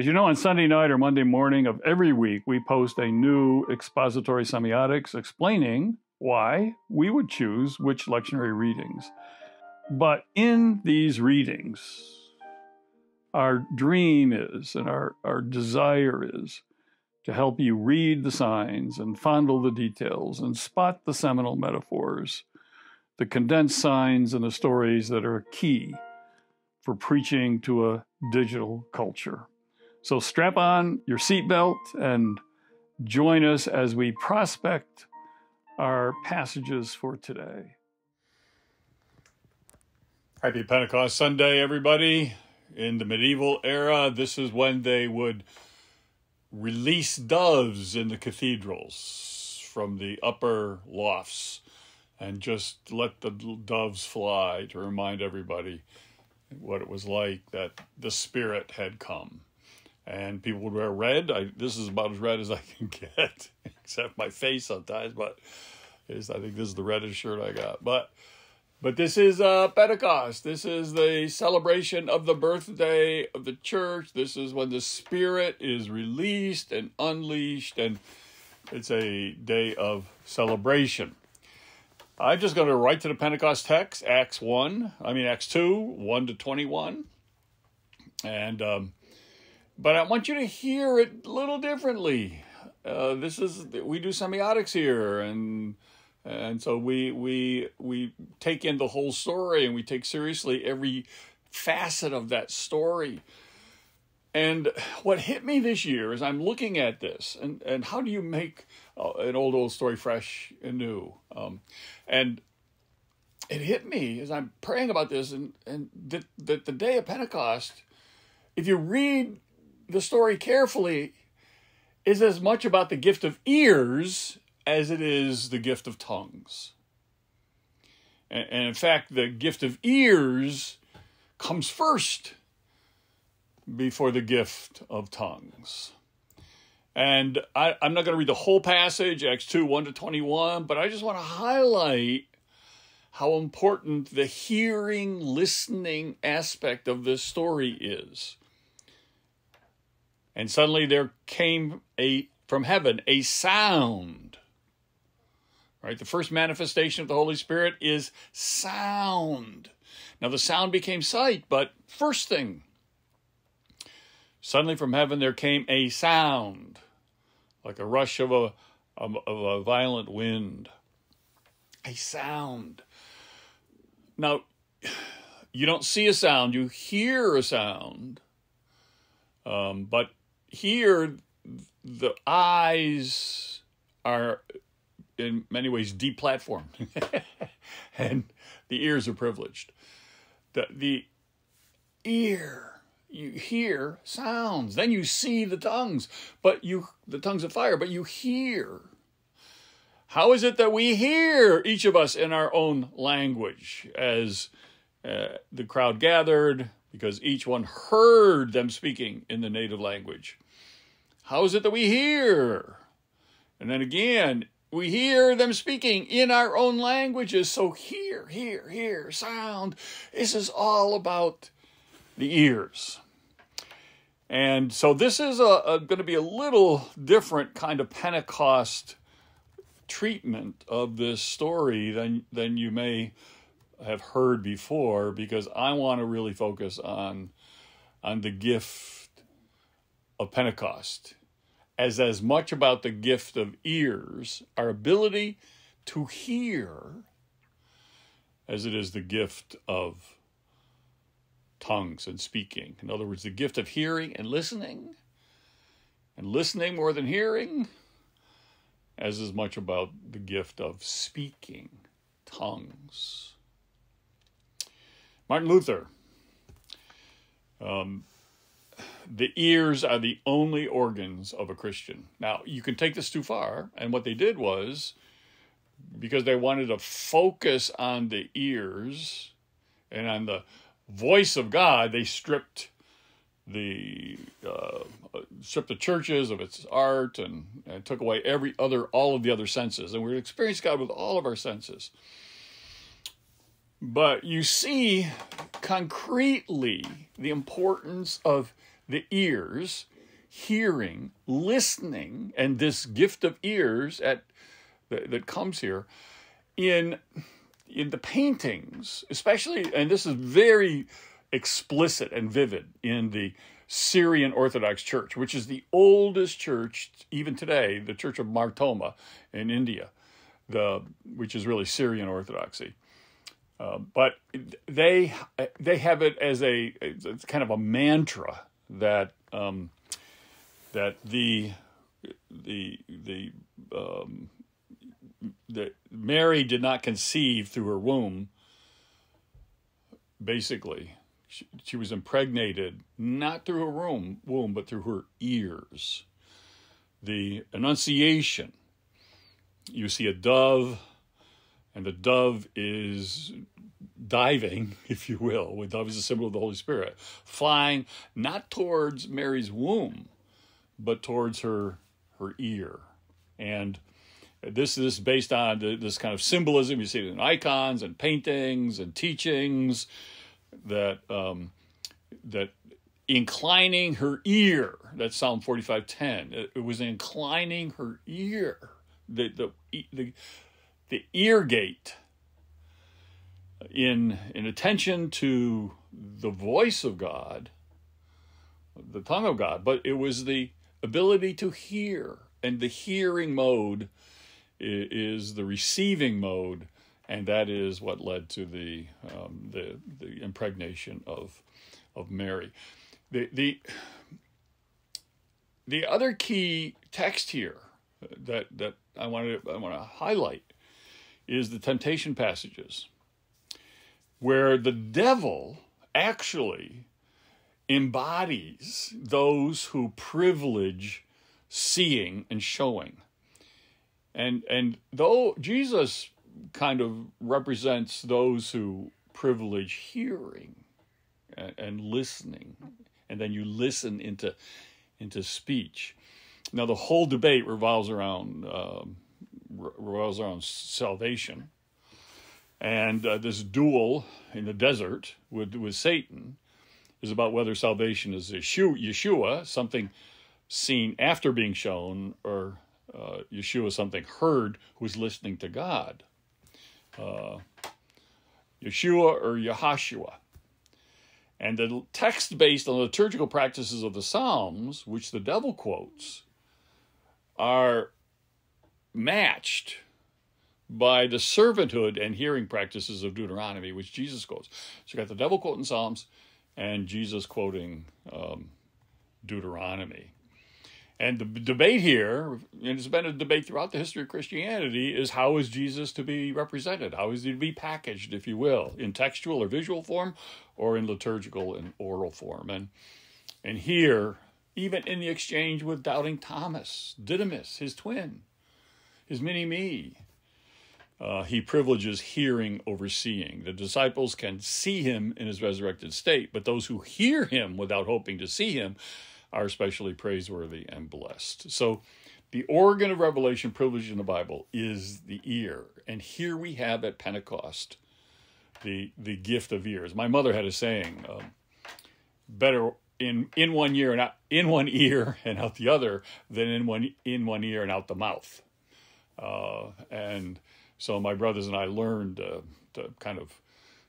As you know, on Sunday night or Monday morning of every week, we post a new expository semiotics explaining why we would choose which lectionary readings. But in these readings, our dream is and our desire is to help you read the signs and fondle the details and spot the seminal metaphors, the condensed signs and the stories that are key for preaching to a digital culture. So strap on your seatbelt and join us as we prospect our passages for today. Happy Pentecost Sunday, everybody. In the medieval era, this is when they would release doves in the cathedrals from the upper lofts and just let the doves fly to remind everybody what it was like that the Spirit had come. And people would wear red. This is about as red as I can get, except my face sometimes, but I think this is the reddest shirt I got. But this is Pentecost. This is the celebration of the birthday of the church. This is when the Spirit is released and unleashed, and it's a day of celebration. I'm just going to go right to the Pentecost text, Acts 2, 1 to 21. And, but I want you to hear it a little differently. We do semiotics here, and so we take in the whole story, and we take seriously every facet of that story. And what hit me this year is I'm looking at this, and how do you make an old story fresh and new? And it hit me as I'm praying about this, and that the day of Pentecost, if you read the story carefully, is as much about the gift of ears as it is the gift of tongues. And in fact, the gift of ears comes first before the gift of tongues. And I'm not going to read the whole passage, Acts 2, 1 to 21, but I just want to highlight how important the hearing, listening aspect of this story is. And suddenly there came from heaven a sound. Right? The first manifestation of the Holy Spirit is sound. Now the sound became sight, but first thing, suddenly from heaven there came a sound, like a rush of a violent wind. A sound. Now, you don't see a sound, you hear a sound. But here, the eyes are in many ways deplatformed, and the ears are privileged. The ear, you hear sounds, then you see the tongues, the tongues of fire, but you hear. How is it that we hear, each of us, in our own language, as the crowd gathered, because each one heard them speaking in the native language? How is it that we hear? And then again, we hear them speaking in our own languages. So hear, sound. This is all about the ears. And so this is going to be a little different kind of Pentecost treatment of this story than you may have heard before, because I want to really focus on the gift of Pentecost as much about the gift of ears, our ability to hear, as it is the gift of tongues and speaking. In other words, the gift of hearing and listening more than hearing, as much about the gift of speaking, tongues. Martin Luther, the ears are the only organs of a Christian. Now, you can take this too far, and what they did was, because they wanted to focus on the ears and on the voice of God, they stripped the churches of its art and took away all of the other senses. And we're experiencing God with all of our senses. But you see concretely the importance of the ears hearing, listening, and this gift of ears that comes here in the paintings, especially, and this is very explicit and vivid in the Syrian Orthodox Church, which is the oldest church even today, the Church of Martoma in India, which is really Syrian Orthodoxy. But they have it as it's kind of a mantra that that that Mary did not conceive through her womb. Basically, she was impregnated not through her womb, but through her ears. The Annunciation, you see a dove, and the dove is diving, if you will. The dove is a symbol of the Holy Spirit, flying not towards Mary's womb, but towards her ear. And this is based on this kind of symbolism. You see it in icons and paintings and teachings that inclining her ear, that's Psalm 45:10. It was inclining her ear, the ear gate in attention to the voice of God, the tongue of God, but it was the ability to hear, and the hearing mode is the receiving mode, and that is what led to the impregnation of Mary. The other key text here that I want to highlight is the temptation passages, where the devil actually embodies those who privilege seeing and showing. And though Jesus kind of represents those who privilege hearing and listening, and then you listen into speech. Now the whole debate revolves around salvation, and this duel in the desert with Satan is about whether salvation is Yeshua, something seen after being shown, or Yeshua, something heard, who's listening to God. Yeshua or Yahashua. And the text based on the liturgical practices of the Psalms, which the devil quotes, are matched by the servanthood and hearing practices of Deuteronomy, which Jesus quotes. So you got the devil quoting Psalms and Jesus quoting Deuteronomy. And the debate here, and it's been a debate throughout the history of Christianity, is how is Jesus to be represented? How is he to be packaged, if you will, in textual or visual form, or in liturgical and oral form? And here, even in the exchange with doubting Thomas, Didymus, his twin, his mini-me, he privileges hearing over seeing. The disciples can see him in his resurrected state, but those who hear him without hoping to see him are especially praiseworthy and blessed. So the organ of revelation privileged in the Bible is the ear. And here we have at Pentecost the gift of ears. My mother had a saying, better in one ear and out, in one ear and out the other, than in one ear and out the mouth. And so my brothers and I learned to kind of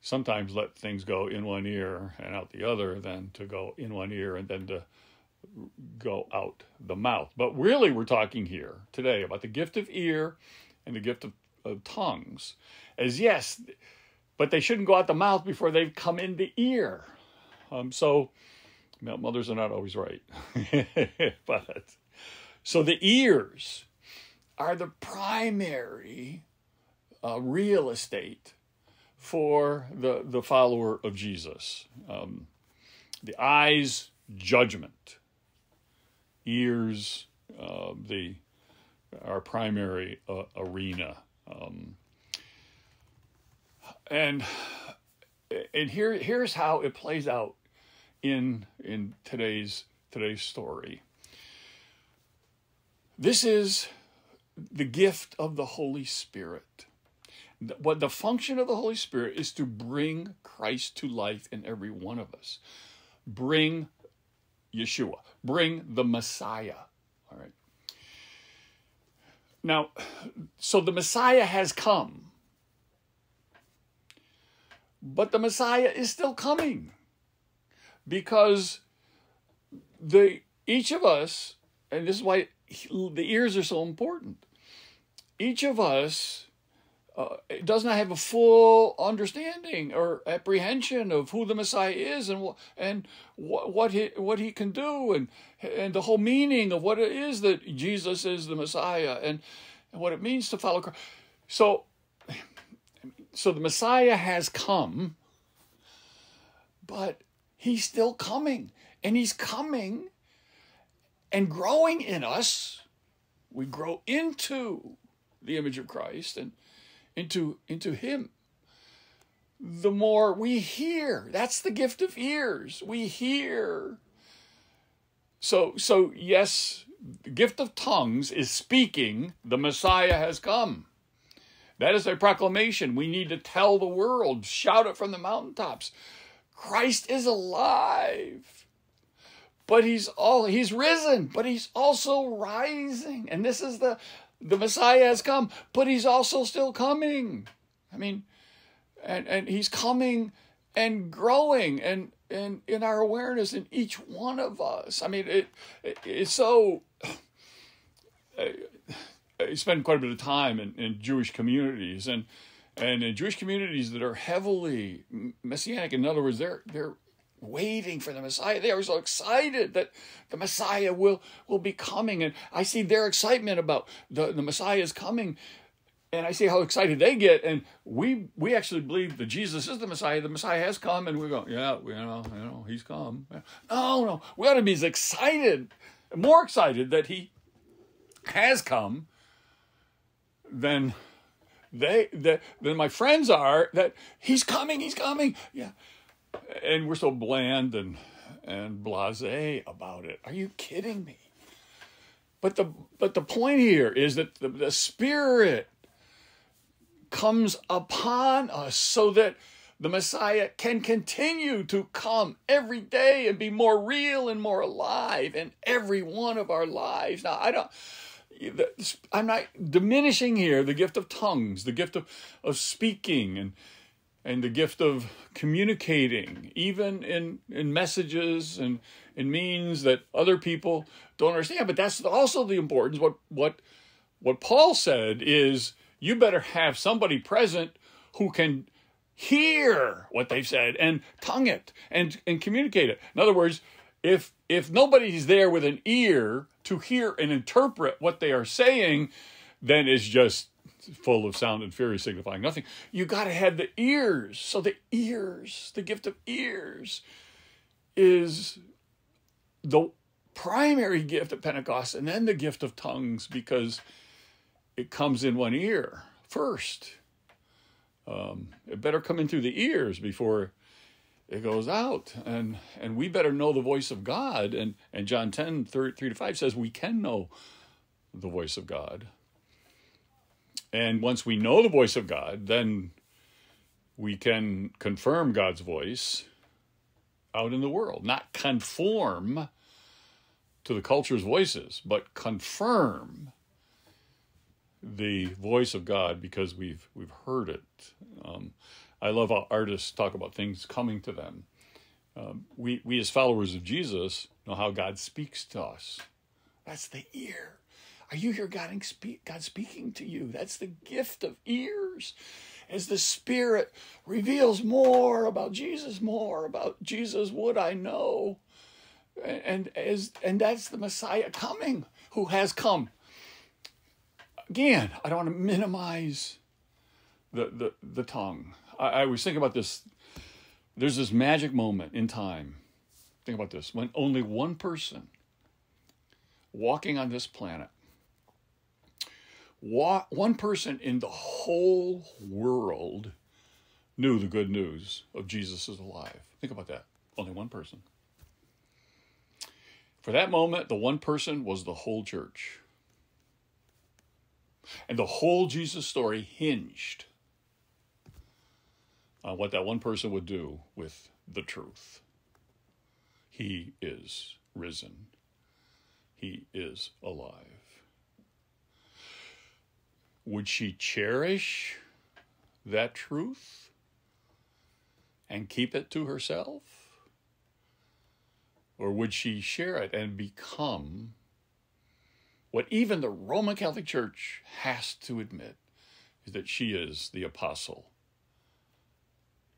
sometimes let things go in one ear and out the other, than to go in one ear and then to go out the mouth. But really, we're talking here today about the gift of ear and the gift of tongues. As yes, but they shouldn't go out the mouth before they've come in the ear. So mothers are not always right. But so the ears are the primary real estate for the follower of Jesus. The eyes, judgment. Ears, our primary arena, and here's how it plays out in today's story. This is the gift of the Holy Spirit. What the function of the Holy Spirit is to bring Christ to life in every one of us, bring Yeshua. Bring the Messiah. All right. Now, so the Messiah has come. But the Messiah is still coming. Because each of us, and this is why the ears are so important, each of us does not have a full understanding or apprehension of who the Messiah is and what he can do and the whole meaning of what it is that Jesus is the Messiah and what it means to follow Christ. So the Messiah has come, but he's still coming, and he's coming and growing in us. We grow into the image of Christ and into him. The more we hear, that's the gift of ears. We hear. So yes, the gift of tongues is speaking, the Messiah has come. That is a proclamation. We need to tell the world, shout it from the mountaintops. Christ is alive, but he's risen, but he's also rising. And this is the Messiah has come, but he's also still coming. I mean, and he's coming and growing and in our awareness in each one of us. I mean, it's so... I spend quite a bit of time in Jewish communities and in Jewish communities that are heavily messianic. In other words, they're waiting for the Messiah. They are so excited that the Messiah will be coming. And I see their excitement about the Messiah is coming. And I see how excited they get. And we actually believe that Jesus is the Messiah. The Messiah has come. And we go, yeah, you know, he's come. No. We ought to be as excited, more excited that he has come than than my friends are that he's coming. Yeah. And we're so bland and blasé about it. Are you kidding me? But the point here is that the Spirit comes upon us so that the Messiah can continue to come every day and be more real and more alive in every one of our lives. Now, I'm not diminishing here the gift of tongues, the gift of speaking and the gift of communicating, even in messages and in means that other people don't understand. But that's also the importance. What Paul said is you better have somebody present who can hear what they've said and tongue it and communicate it. In other words, if nobody's there with an ear to hear and interpret what they are saying, then it's just full of sound and fury signifying nothing. You got to have the ears. So the ears, the gift of ears, is the primary gift at Pentecost, and then the gift of tongues, because it comes in one ear first. It better come in through the ears before it goes out, and we better know the voice of God. And John 10, 3 to 5 says we can know the voice of God. And once we know the voice of God, then we can confirm God's voice out in the world. Not conform to the culture's voices, but confirm the voice of God because we've heard it. I love how artists talk about things coming to them. We as followers of Jesus know how God speaks to us. That's the ear. Are you hearing God speaking to you? That's the gift of ears. As the Spirit reveals more about Jesus, would I know? And that's the Messiah coming, who has come. Again, I don't want to minimize the tongue. I was thinking about this. There's this magic moment in time. Think about this. When only one person walking on this planet, one person in the whole world knew the good news of Jesus is alive. Think about that. Only one person. For that moment, the one person was the whole church. And the whole Jesus story hinged on what that one person would do with the truth. He is risen. He is alive. Would she cherish that truth and keep it to herself? Or would she share it and become what even the Roman Catholic Church has to admit is that she is the apostle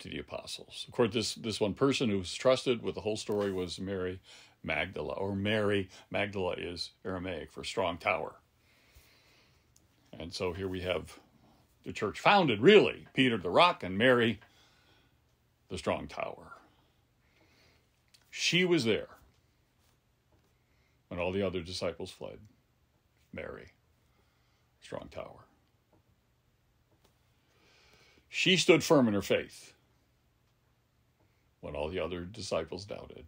to the apostles? Of course, this one person who was trusted with the whole story was Mary Magdala, or Mary Magdala is Aramaic for strong tower. And so here we have the church founded, really, Peter the rock and Mary the strong tower. She was there when all the other disciples fled. Mary, strong tower. She stood firm in her faith when all the other disciples doubted.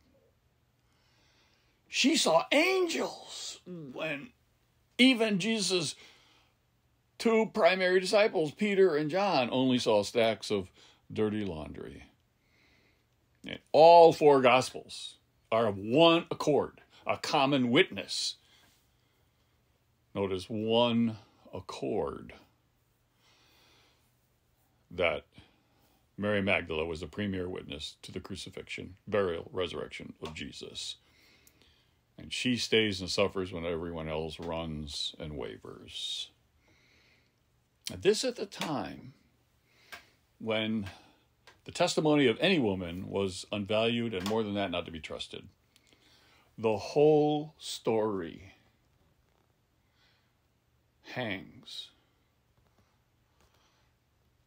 She saw angels when even Jesus' two primary disciples, Peter and John, only saw stacks of dirty laundry. And all four Gospels are of one accord, a common witness. Notice one accord that Mary Magdala was the premier witness to the crucifixion, burial, resurrection of Jesus. And she stays and suffers when everyone else runs and wavers. This at the time when the testimony of any woman was unvalued and, more than that, not to be trusted. The whole story hangs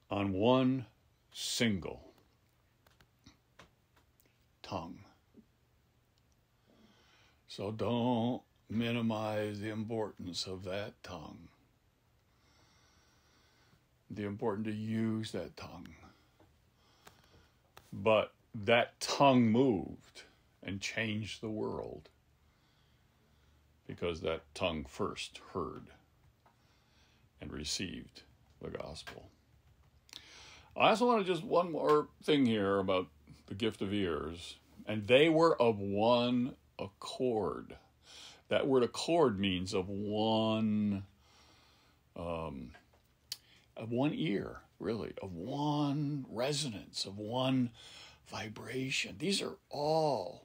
on one single tongue. So don't minimize the importance of that tongue. The importance to use that tongue. But that tongue moved and changed the world because that tongue first heard and received the gospel. I also want to just one more thing here about the gift of ears. And they were of one accord. That word accord means of one ear, really, of one resonance, of one vibration. These are all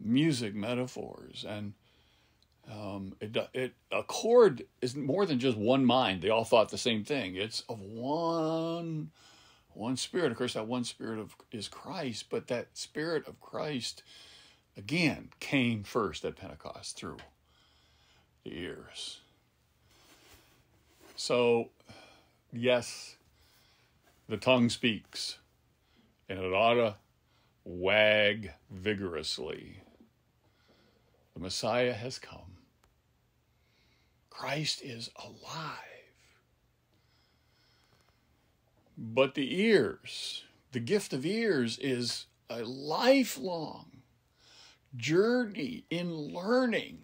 music metaphors. And accord is more than just one mind. They all thought the same thing. It's of one spirit. Of course, that one spirit is Christ, but that spirit of Christ, again, came first at Pentecost through the ears. So, yes, the tongue speaks, and it ought to wag vigorously. The Messiah has come. Christ is alive. But the ears, the gift of ears, is a lifelong journey in learning.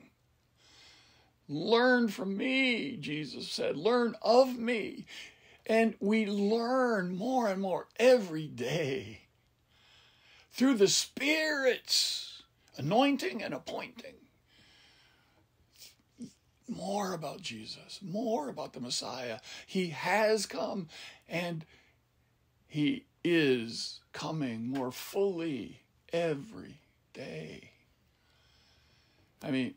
Learn from me, Jesus said. Learn of me. And we learn more and more every day through the Spirit's anointing and appointing. More about Jesus, more about the Messiah. He has come, and he is coming more fully every day. I mean,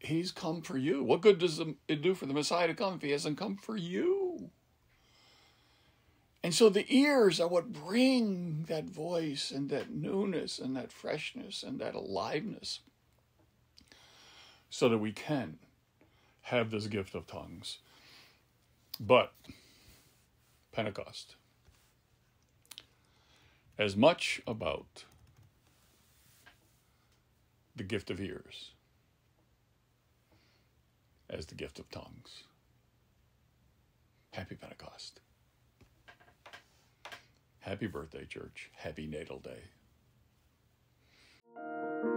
he's come for you. What good does it do for the Messiah to come if he hasn't come for you? And so the ears are what bring that voice and that newness and that freshness and that aliveness so that we can have this gift of tongues. But Pentecost, as much about the gift of ears as the gift of tongues. Happy Pentecost. Happy birthday, church. Happy natal day.